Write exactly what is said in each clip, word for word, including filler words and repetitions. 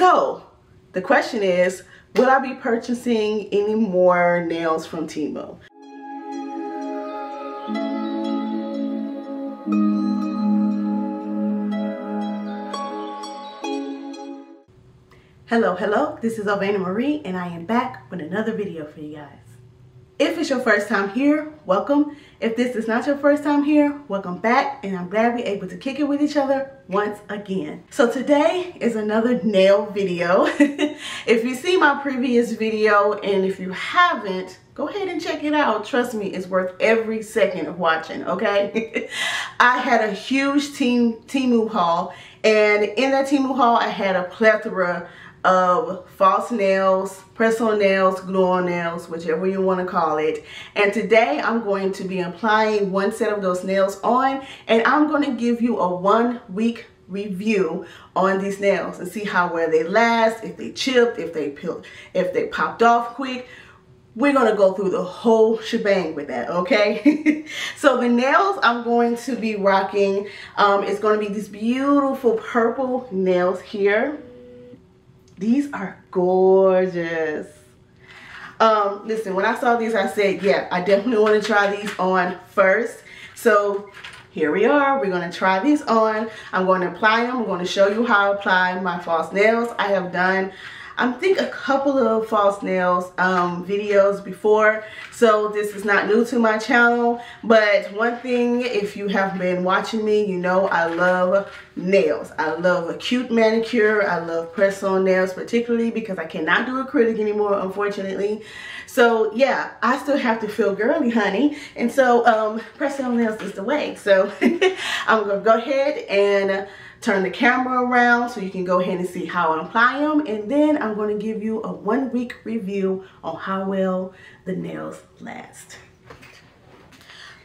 So the question is, will I be purchasing any more nails from Temu? Hello, hello, this is Ovana Marie and I am back with another video for you guys. If it's your first time here, welcome. If this is not your first time here, welcome back, and I'm glad we're able to kick it with each other once again. So today is another nail video. If you see my previous video, and if you haven't, go ahead and check it out. Trust me, it's worth every second of watching, okay? I had a huge team Temu haul, and in that Temu haul, I had a plethora of false nails, press-on nails, glue-on nails, whichever you want to call it. And today I'm going to be applying one set of those nails on, and I'm going to give you a one week review on these nails and see how well they last, if they chipped, if they peeled, if they popped off quick. We're going to go through the whole shebang with that, okay? So the nails I'm going to be rocking, um, it's going to be these beautiful purple nails here. These are gorgeous. Um, listen, when I saw these, I said, yeah, I definitely want to try these on first. So here we are. We're going to try these on. I'm going to apply them. I'm going to show you how I apply my false nails. I have done, I think, a couple of false nails um, videos before, so this is not new to my channel. But one thing, if you have been watching me, you know I love nails. I love a cute manicure. I love press-on nails, particularly because I cannot do acrylic anymore, unfortunately. So yeah, I still have to feel girly, honey. And so um, press-on nails is the way. So I'm gonna go ahead and turn the camera around so you can go ahead and see how I apply them, and then I'm going to give you a one week review on how well the nails last.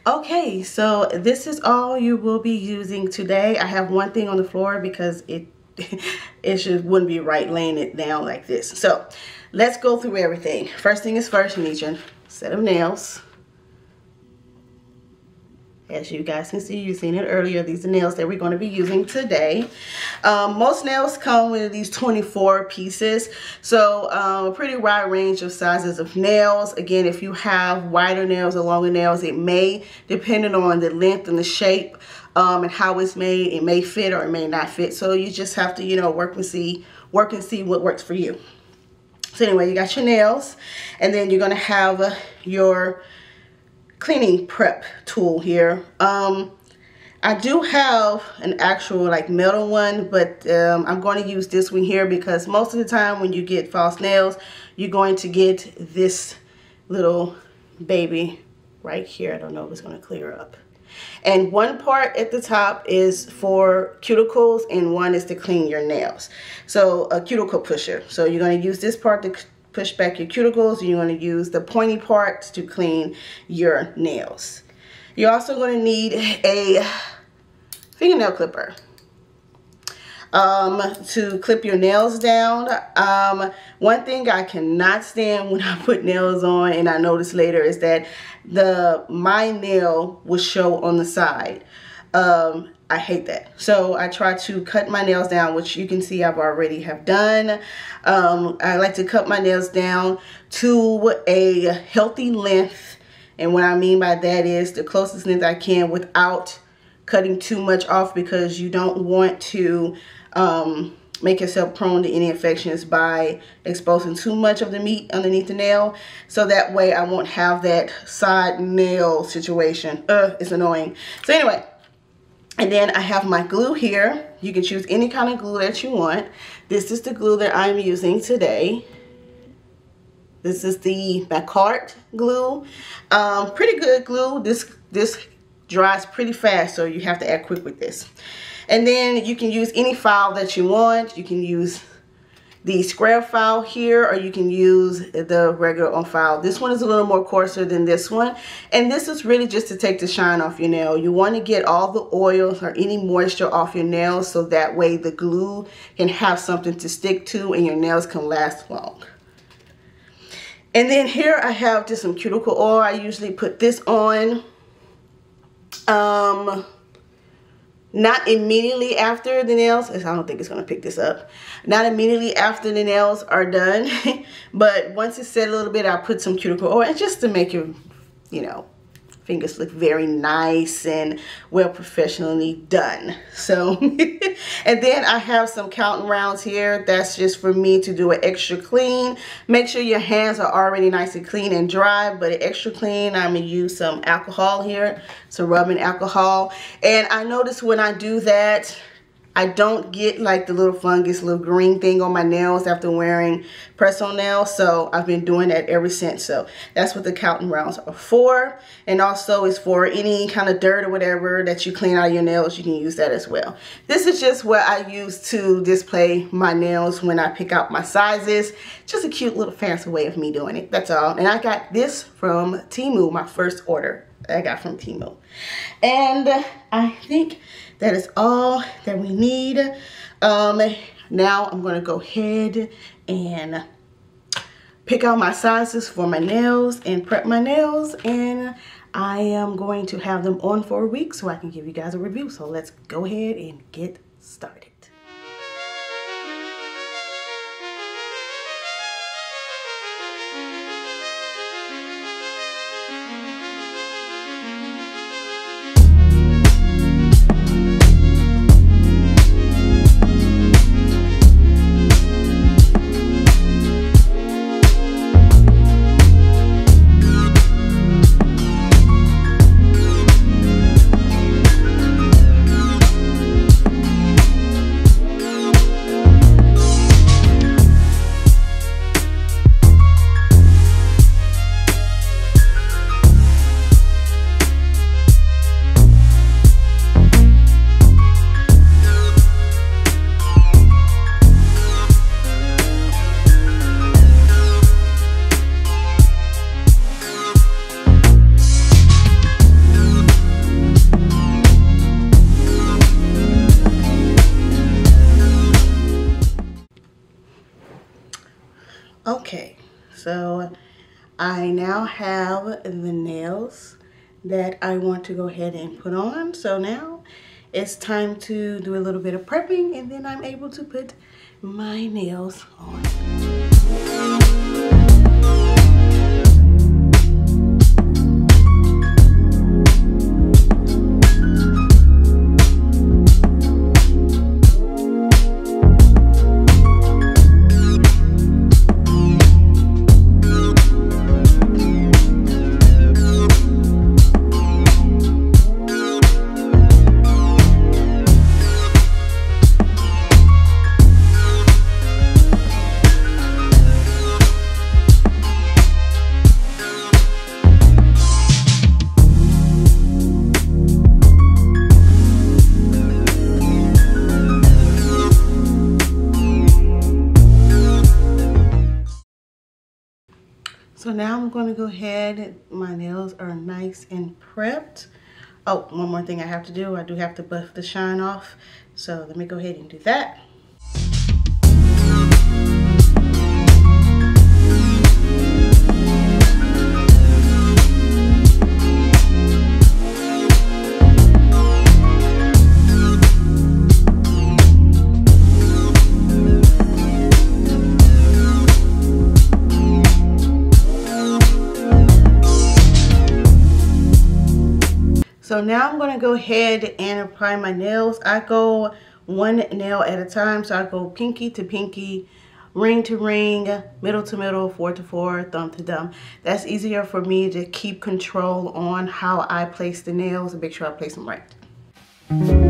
Okay, so this is all you will be using today. I have one thing on the floor because it it just wouldn't be right laying it down like this. So let's go through everything. First thing is first, you need your set of nails. As you guys can see, you've seen it earlier. These are nails that we're going to be using today. Um, most nails come with these twenty-four pieces. So um, a pretty wide range of sizes of nails. Again, if you have wider nails or longer nails, it may, depending on the length and the shape um, and how it's made, it may fit or it may not fit. So you just have to, you know, work and see, work and see what works for you. So anyway, you got your nails, and then you're going to have uh, your cleaning prep tool here. um I do have an actual like metal one, but um, I'm going to use this one here because most of the time when you get false nails, you're going to get this little baby right here. I don't know if it's going to clear up, and one part at the top is for cuticles and one is to clean your nails. So a cuticle pusher, so you're going to use this part to push back your cuticles, and you want to use the pointy parts to clean your nails. You're also going to need a fingernail clipper um, to clip your nails down. Um, one thing I cannot stand when I put nails on, and I noticed later, is that the my nail will show on the side. Um, I hate that. So I try to cut my nails down, which you can see I've already have done. Um, I like to cut my nails down to a healthy length. And what I mean by that is the closest length I can without cutting too much off, because you don't want to um, make yourself prone to any infections by exposing too much of the meat underneath the nail. So that way I won't have that side nail situation. Uh, it's annoying. So anyway. And then I have my glue here. You can choose any kind of glue that you want. This is the glue that I'm using today. This is the Macart glue. Um, pretty good glue. This, this dries pretty fast, so you have to act quick with this. And then you can use any file that you want. You can use the square file here, or you can use the regular on file. This one is a little more coarser than this one, and this is really just to take the shine off your nail. You want to get all the oils or any moisture off your nails, so that way the glue can have something to stick to and your nails can last long. And then here I have just some cuticle oil. I usually put this on um Not immediately after the nails, I don't think it's going to pick this up. Not immediately after the nails are done, but once it's set a little bit, I'll put some cuticle oil, and just to make your, you know, fingers look very nice and well professionally done. So, and then I have some counting rounds here. That's just for me to do an extra clean. Make sure your hands are already nice and clean and dry, but an extra clean, I'm gonna use some alcohol here. Some rubbing alcohol. And I notice when I do that, I don't get like the little fungus, little green thing on my nails after wearing press-on nails. So I've been doing that ever since. So that's what the counting rounds are for. And also it's for any kind of dirt or whatever that you clean out of your nails. You can use that as well. This is just what I use to display my nails when I pick out my sizes. Just a cute little fancy way of me doing it. That's all. And I got this from Temu, my first order I got from Temu. And I think that is all that we need. Um, now I'm gonna go ahead and pick out my sizes for my nails and prep my nails, and I am going to have them on for a week so I can give you guys a review. So let's go ahead and get started. Okay, so I now have the nails that I want to go ahead and put on. So now it's time to do a little bit of prepping, and then I'm able to put my nails on. So now I'm going to go ahead, my nails are nice and prepped. Oh, one more thing I have to do, I do have to buff the shine off. So let me go ahead and do that. So now I'm going to go ahead and apply my nails. I go one nail at a time. So I go pinky to pinky, ring to ring, middle to middle, four to four, thumb to thumb. That's easier for me to keep control on how I place the nails and make sure I place them right. Thank you.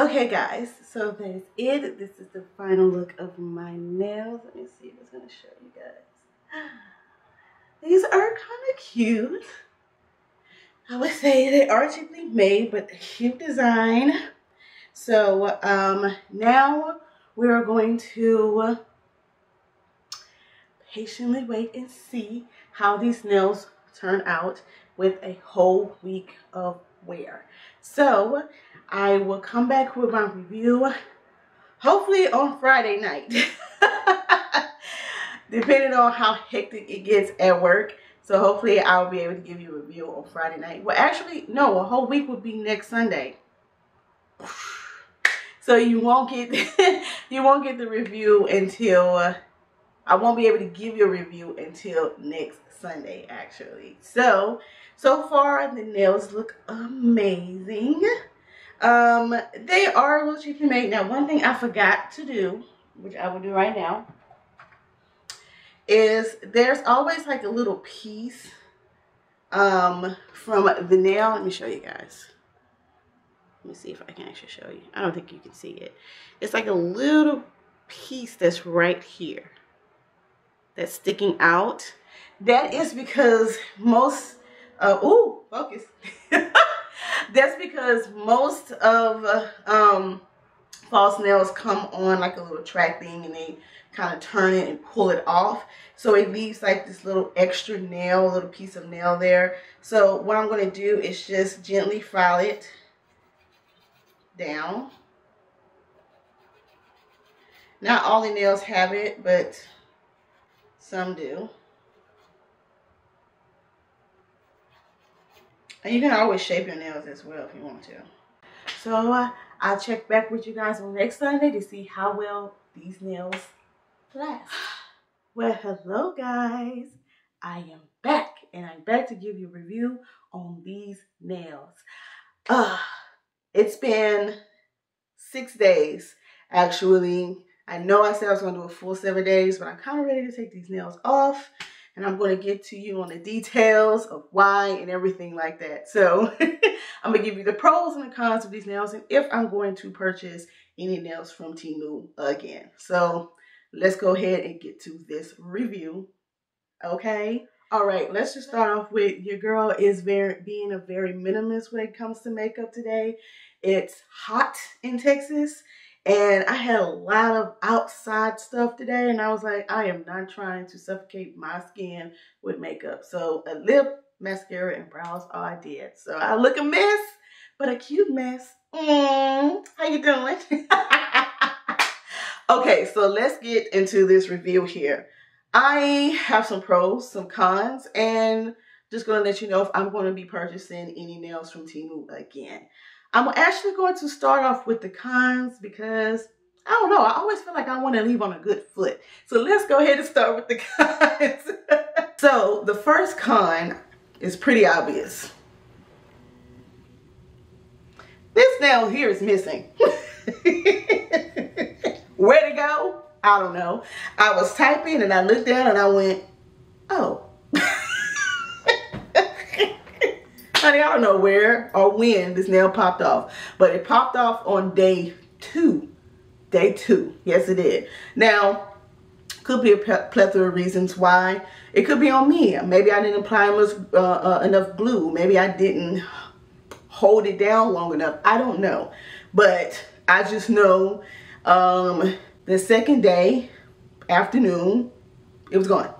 Okay guys, so that is it. This is the final look of my nails. Let me see if it's gonna show you guys. These are kind of cute. I would say they are cheaply made, but cute design. So um, now we are going to patiently wait and see how these nails turn out with a whole week of wear. So I will come back with my review hopefully on Friday night depending on how hectic it gets at work. So hopefully I'll be able to give you a review on Friday night. Well, actually no, a whole week would be next Sunday, so you won't get you won't get the review until uh, I won't be able to give you a review until next Sunday actually. So so far the nails look amazing. Um, they are a little cheaply made. Now, one thing I forgot to do, which I will do right now, is there's always like a little piece um, from the nail. Let me show you guys. Let me see if I can actually show you. I don't think you can see it. It's like a little piece that's right here that's sticking out. That is because most, uh, ooh, focus. That's because most of um, false nails come on like a little track thing, and they kind of turn it and pull it off. So it leaves like this little extra nail, little piece of nail there. So what I'm going to do is just gently file it down. Not all the nails have it, but some do. And you can always shape your nails as well if you want to. So uh, I'll check back with you guys on next Sunday to see how well these nails last. Well, hello guys. I am back, and I'm back to give you a review on these nails. Uh, it's been six days, actually. I know I said I was going to do a full seven days, but I'm kind of ready to take these nails off. And I'm going to get to you on the details of why and everything like that. So I'm going to give you the pros and the cons of these nails, and if I'm going to purchase any nails from Temu again. So let's go ahead and get to this review. Okay. All right. Let's just start off with your girl is very being a very minimalist when it comes to makeup today. It's hot in Texas, and I had a lot of outside stuff today, and I was like, I am not trying to suffocate my skin with makeup. So a lip, mascara, and brows all I did. So I look a mess, but a cute mess. Mm, how you doing? Okay, so let's get into this review here. I have some pros, some cons, and just going to let you know if I'm going to be purchasing any nails from Temu again. I'm actually going to start off with the cons because, I don't know, I always feel like I want to leave on a good foot. So let's go ahead and start with the cons. So the first con is pretty obvious. This nail here is missing. Where'd it go? I don't know. I was typing and I looked down and I went, oh. Honey, I don't know where or when this nail popped off, but it popped off on day two. Day two. Yes, it did. Now, could be a plethora of reasons why. It could be on me. Maybe I didn't apply much, uh, uh, enough glue. Maybe I didn't hold it down long enough. I don't know. But I just know um, the second day, afternoon, it was gone.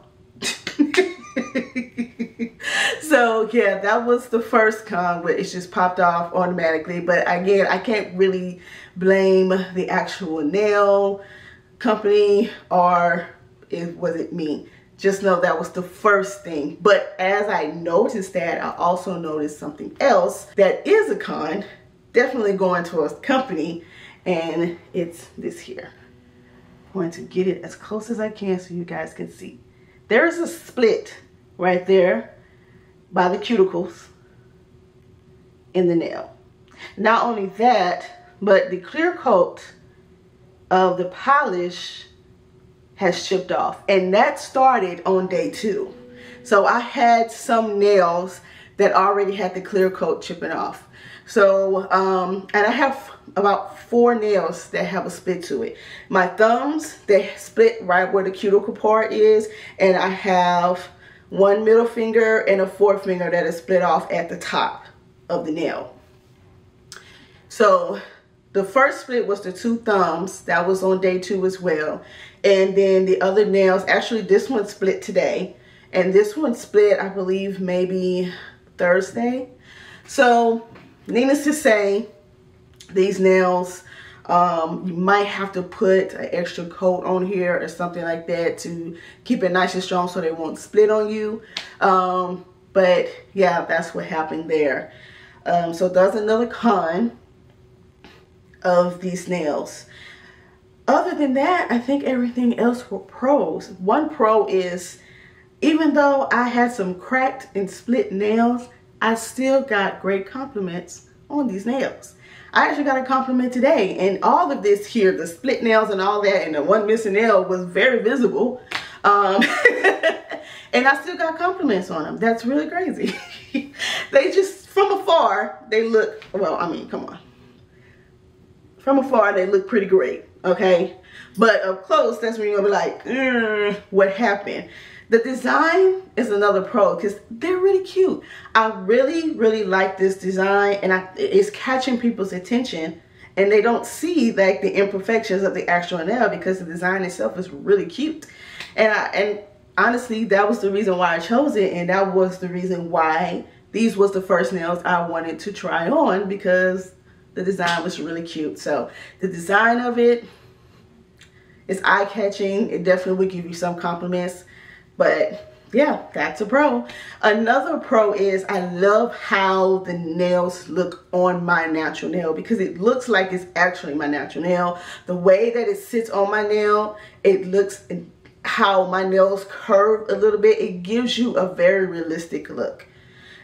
So yeah, that was the first con where it just popped off automatically. But again, I can't really blame the actual nail company, or it wasn't me. Just know that was the first thing. But as I noticed that, I also noticed something else that is a con, definitely going towards the company, and it's this here. I'm going to get it as close as I can so you guys can see. There is a split right there by the cuticles in the nail. Not only that, but the clear coat of the polish has chipped off, and that started on day two. So I had some nails that already had the clear coat chipping off. So um, and I have about four nails that have a split to it. My thumbs, they split right where the cuticle part is, and I have one middle finger and a forefinger that is split off at the top of the nail. So the first split was the two thumbs. That was on day two as well. And then the other nails, actually this one split today, and this one split, I believe, maybe Thursday. So needless to say, these nails, Um, you might have to put an extra coat on here or something like that to keep it nice and strong so they won't split on you. Um, but yeah, that's what happened there. Um, so that's another con of these nails. Other than that, I think everything else were pros. One pro is, even though I had some cracked and split nails, I still got great compliments on these nails. I actually got a compliment today, and all of this here, the split nails and all that, and the one missing nail was very visible. Um, and I still got compliments on them. That's really crazy. They just, from afar, they look, well, I mean, come on. From afar, they look pretty great, okay? But up close, that's when you're going to be like, mm, what happened? The design is another pro because they're really cute. I really, really like this design, and I, it's catching people's attention, and they don't see like the imperfections of the actual nail because the design itself is really cute. And I, and honestly, that was the reason why I chose it, and that was the reason why these was the first nails I wanted to try on, because the design was really cute. So the design of it is eye-catching. It definitely would give you some compliments. But yeah, that's a pro. Another pro is I love how the nails look on my natural nail, because it looks like it's actually my natural nail. The way that it sits on my nail, it looks, how my nails curve a little bit, it gives you a very realistic look.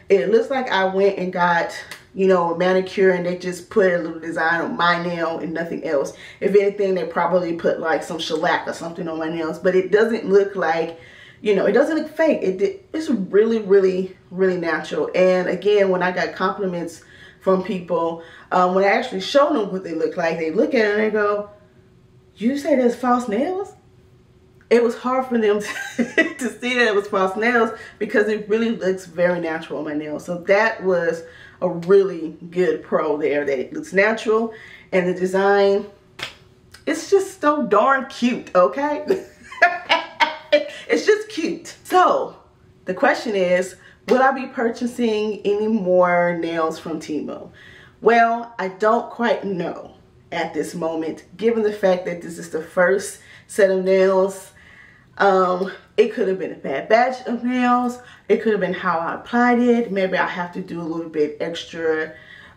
It looks like I went and got, you know, a manicure and they just put a little design on my nail and nothing else. If anything, they probably put like some shellac or something on my nails, but it doesn't look like, you know, it doesn't look fake. It, it's really, really, really natural. And again, when I got compliments from people, um, when I actually show them what they look like, they look at it and they go, you say that's false nails? It was hard for them to, to see that it was false nails, because it really looks very natural on my nails. So that was a really good pro there, that it looks natural. And the design, it's just so darn cute, okay? It's just cute. So the question is, will I be purchasing any more nails from Temu? Well, I don't quite know at this moment, given the fact that this is the first set of nails. Um, it could have been a bad batch of nails. It could have been how I applied it. Maybe I have to do a little bit extra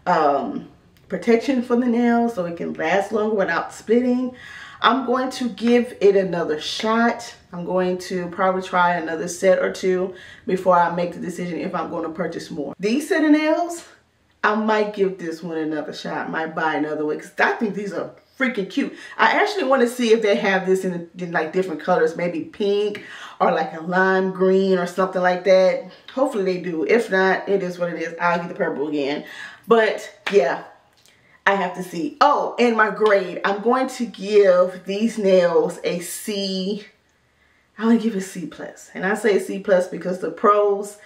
um, protection for the nails so it can last longer without splitting. I'm going to give it another shot. I'm going to probably try another set or two before I make the decision if I'm going to purchase more. These set of nails, I might give this one another shot. I might buy another one because I think these are freaking cute. I actually want to see if they have this in, in like different colors, maybe pink or like a lime green or something like that. Hopefully they do. If not, it is what it is. I'll get the purple again. But yeah, I have to see. Oh, and my grade. I'm going to give these nails a C. I want to give it a C plus. And I say C plus because the pros,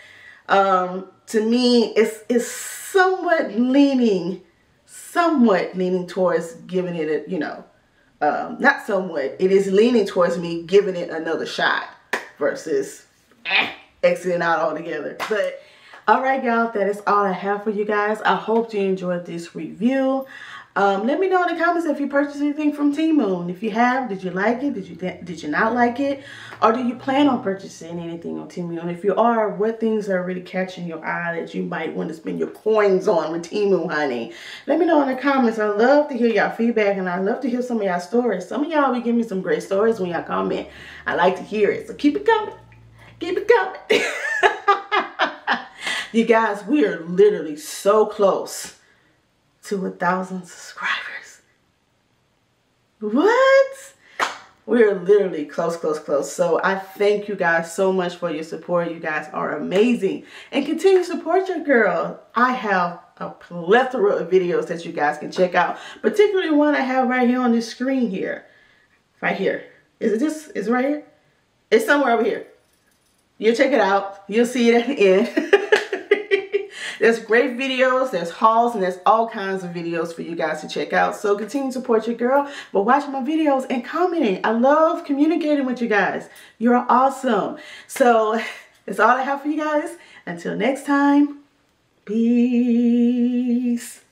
um, to me, it's, it's somewhat leaning, somewhat leaning towards giving it a, you know, um, not somewhat. It is leaning towards me giving it another shot versus eh, exiting out altogether. But alright y'all, that is all I have for you guys. I hope you enjoyed this review. Um, let me know in the comments if you purchased anything from Temu. If you have, did you like it? Did you did you not like it? Or do you plan on purchasing anything on Temu? And if you are, what things are really catching your eye that you might want to spend your coins on with Temu, honey? Let me know in the comments. I love to hear y'all feedback, and I love to hear some of y'all stories. Some of y'all be giving me some great stories when y'all comment. I like to hear it. So keep it coming. Keep it coming. You guys, we are literally so close to a thousand subscribers. What? We are literally close, close, close. So I thank you guys so much for your support. You guys are amazing. And continue to support your girl. I have a plethora of videos that you guys can check out, particularly one I have right here on this screen here. Right here. Is it this? Is it right here? It's somewhere over here. You'll check it out. You'll see it at the end. There's great videos, there's hauls, and there's all kinds of videos for you guys to check out. So continue to support your girl by watching my videos and commenting. I love communicating with you guys. You're awesome. So that's all I have for you guys. Until next time, peace.